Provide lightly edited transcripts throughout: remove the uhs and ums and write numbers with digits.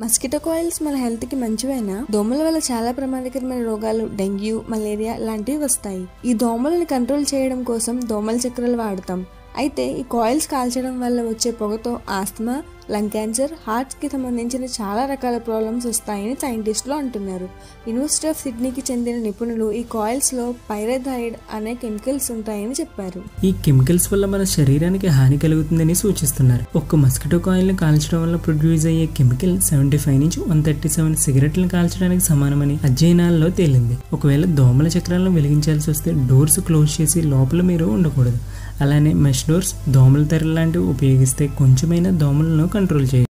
Mosquito काइल्स मन health की मंचिवैना दोमल वल्ल चाला प्रमादकरमैन रोगालु डेंग्यू मलेरिया लांटिवि वस्तायि। ई दोमलनु कंट्रोल चेयडं कोसं दोमल चक्रलु वाडतां। अयिते ई काइल्स काल्चडं वल्ल वच्चे पोगतो आस्थमा లంగ్ క్యాన్సర్ హార్ట్ కి సంబంధించిన చాలా రకాల ప్రాబ్లమ్స్ వస్తాయని సైంటిస్టులు అంటున్నారు. యూనివర్సిటీ ఆఫ్ సిడ్నీకి చెందిన నిపుణులు ఈ కాయిల్స్ లో పైరిథైడ్ అనే కెమికల్స్ ఉంటాయని చెప్పారు. ఈ కెమికల్స్ వల్ల మన శరీరానికి హాని కలుగుతుందని సూచిస్తున్నారు. ఒక్క మస్కిటో కాయిల్ ని కాల్చడం వల్ల ప్రొడ్యూస్ అయ్యే కెమికల్ 75 నుంచి 137 సిగరెట్లను కాల్చడానికి సమానమని అధ్యయనాల్లో తేలింది. ఒకవేళ దోమల చక్రాలను వెలిగించాల్సి వస్తే డోర్స్ క్లోజ్ చేసి లోపల మీరు ఉండకూడదు. అలానే మెష్ డోర్స్ దోమల తెరలు లాంటివి ఉపయోగిస్తే కొంచెమైనా దోమలను కంట్రోల్ చేయ.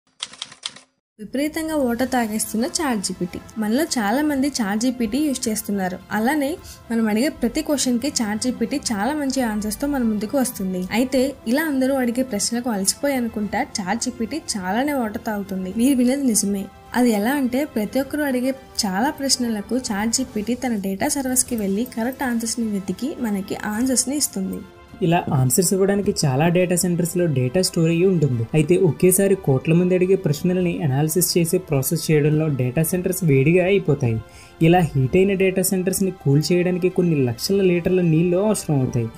విపరీతంగా వాటర్ తాగేస్తున్న ChatGPT. మనలో చాలా మంది ChatGPT యూజ్ చేస్తున్నారు. అలానే మనం అడిగే ప్రతి క్వశ్చన్ కి ChatGPT చాలా మంచి ఆన్సర్స్ తో మన ముందుకు వస్తుంది. అయితే ఇలా అందరూ అడిగే ప్రశ్నలకు అలసిపోయి అనుకుంటా ChatGPT చాలానే వాటర్ తాగుతుంది. మీరు విన్నది నిజమే. అది ఎలా అంటే ప్రతి ఒక్కరు అడిగే చాలా ప్రశ్నలకు ChatGPT తన డేటా సర్వర్స్ కి వెళ్ళి కరెక్ట్ ఆన్సర్స్ ని వెతికి మనకి ఆన్సర్స్ ని ఇస్తుంది. ఇలా ఆన్సర్స్ ఇవ్వడానికి చాలా డేటా సెంటర్స్ లో డేటా స్టోర్ అయ్యి ఉంటుంది. అయితే ఒకేసారి కోట్ల మంది అడిగే ప్రశ్నలని అనాలిసిస్ చేసి ప్రాసెస్ చేయడంలో డేటా సెంటర్స్ వేడిగా అయిపోతాయి. ఇలా హీట్ అయిన డేటా సెంటర్స్ ని కూల్ చేయడానికి కొన్ని లక్షల లీటర్ల నీళ్లు అవసరం అవుతాయి.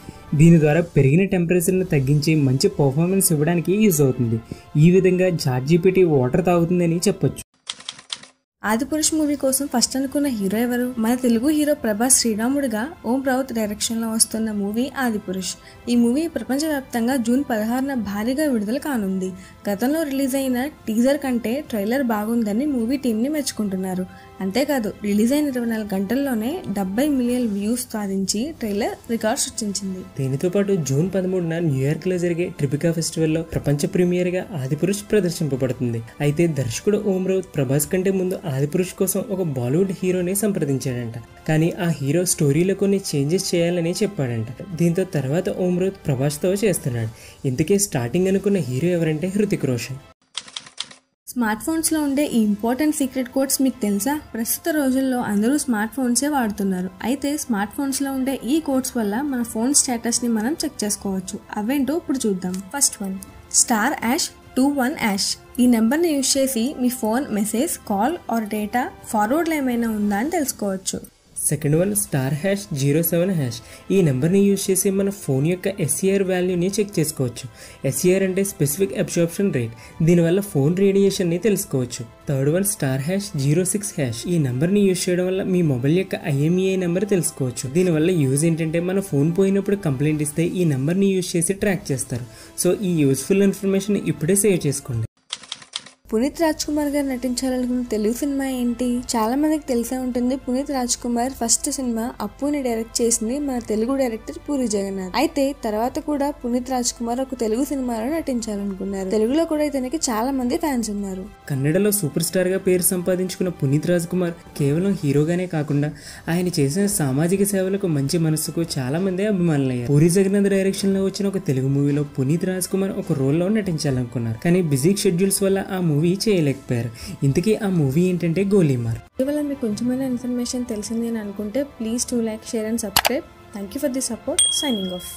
దీని ద్వారా పెరిగిన టెంపరేచర్ను తగ్గించి మంచి పర్ఫార్మెన్స్ ఇవ్వడానికి యూజ్ అవుతుంది. ఈ విధంగా ChatGPT వాటర్ తాగుతుందని చెప్పొచ్చు. ఆదిపురుష్ మూవీ కోసం ఫస్ట్ అనుకున్న హీరో ఎవరు? మన తెలుగు హీరో ప్రభాస్ శ్రీరాముడుగా ఓం రావుత్ డైరెక్షన్ లో వస్తున్న మూవీ ఆదిపురుష్. ఈ మూవీ ప్రపంచవ్యాప్తంగా జూన్ 16న భారీగా విడుదల కానుంది. గతంలో రిలీజ్ అయిన టీజర్ కంటే ట్రైలర్ బాగుందని మూవీ టీంని మెచ్చుకుంటున్నారు. అంతేకాదు రిలీజ్ అయిన 24 గంటల్లోనే 70 మిలియన్ వ్యూస్ సాధించి ట్రైలర్ రికార్డ్ సృష్టించింది. దీనితో పాటు జూన్ 13న న్యూయార్క్ లో జరిగే ట్రిపికా ఫెస్టివల్ లో ప్రపంచ ప్రీమియర్ గా ఆదిపురుష్ ప్రదర్శింపబడుతుంది. అయితే దర్శకుడు ఓం రావుత్ ప్రభాస్ కంటే ముందు ఆదిపురుష్ కోసం ఒక బాలీవుడ్ హీరోని సంప్రదించాడంట. కానీ ఆ హీరో స్టోరీలో కొన్ని చేంజెస్ చేయాలని చెప్పాడంట. దీంతో తర్వాత ఓం రావుత్ ప్రభాస్తో చేస్తున్నాడు. ఇంతకీ స్టార్టింగ్ అనుకున్న హీరో ఎవరంటే హృతిక్ రోషన్. స్మార్ట్ ఫోన్స్లో ఉండే ఈ ఇంపార్టెంట్ సీక్రెట్ కోడ్స్ మీకు తెలుసా? ప్రస్తుత రోజుల్లో అందరూ స్మార్ట్ ఫోన్సే వాడుతున్నారు. అయితే స్మార్ట్ ఫోన్స్లో ఉండే ఈ కోడ్స్ వల్ల మన ఫోన్ స్టేటస్ని మనం చెక్ చేసుకోవచ్చు. అవేంటో ఇప్పుడు చూద్దాం. ఫస్ట్ 1 *#21#. ఈ నెంబర్ని యూజ్ చేసి మీ phone message call or data ఫార్వర్డ్లో ఏమైనా ఉందా అని తెలుసుకోవచ్చు. సెకండ్ 1 *#07#. ఈ నెంబర్ని యూజ్ చేసి మన ఫోన్ యొక్క SAR వాల్యూని చెక్ చేసుకోవచ్చు. SAR అంటే స్పెసిఫిక్ అబ్సార్ప్షన్ రేట్. దీనివల్ల ఫోన్ రేడియేషన్ని తెలుసుకోవచ్చు. థర్డ్ 1 *#06#. ఈ నెంబర్ని యూజ్ చేయడం వల్ల మీ మొబైల్ యొక్క IMEI నెంబర్ తెలుసుకోవచ్చు. దీనివల్ల యూజ్ ఏంటంటే మన ఫోన్ పోయినప్పుడు కంప్లైంట్ ఇస్తే ఈ నెంబర్ని యూజ్ చేసి ట్రాక్ చేస్తారు. సో ఈ యూజ్ఫుల్ ఇన్ఫర్మేషన్ ఇప్పుడే సేవ్ చేసుకోండి. పునీత్ రాజ్ కుమార్ గారు నటించాలనుకున్న తెలుగు సినిమా ఏంటి? చాలా మందికి తెలిసే ఉంటుంది. పునీత్ రాజ్ కుమార్ ఫస్ట్ సినిమా అప్పుని డైరెక్ట్ చేసింది మన తెలుగు డైరెక్టర్ పూరి జగన్నాథ్. అయితే తర్వాత కూడా పునీత్ రాజ్ కుమార్ ఒక తెలుగు సినిమాలో నటించాలనుకున్నారు. తెలుగులో కూడా ఇతనికి చాలా మంది ఫ్యాన్స్ ఉన్నారు. కన్నడలో సూపర్ స్టార్ గా పేరు సంపాదించుకున్న పునీత్ రాజ్ కుమార్ కేవలం హీరోగానే కాకుండా ఆయన చేసిన సామాజిక సేవలకు మంచి మనసుకు చాలా మంది అభిమానులయ్యారు. పూరి జగన్నాథ్ డైరెక్షన్ లో వచ్చిన ఒక తెలుగు మూవీలో పునీత్ రాజ్ కుమార్ ఒక రోల్ లో నటించాలనుకున్నారు. కానీ బిజీ షెడ్యూల్స్ వల్ల ఆ మూవీ చేయలేకపోయారు. ఇంతకీ ఆ మూవీ ఏంటంటే గోలీమార్. ఇవాళ మీకు కొంచెమైనా ఇన్ఫర్మేషన్ తెలిసింది అని అనుకుంటే please 2 like share and subscribe. Thank you for the support. Signing of.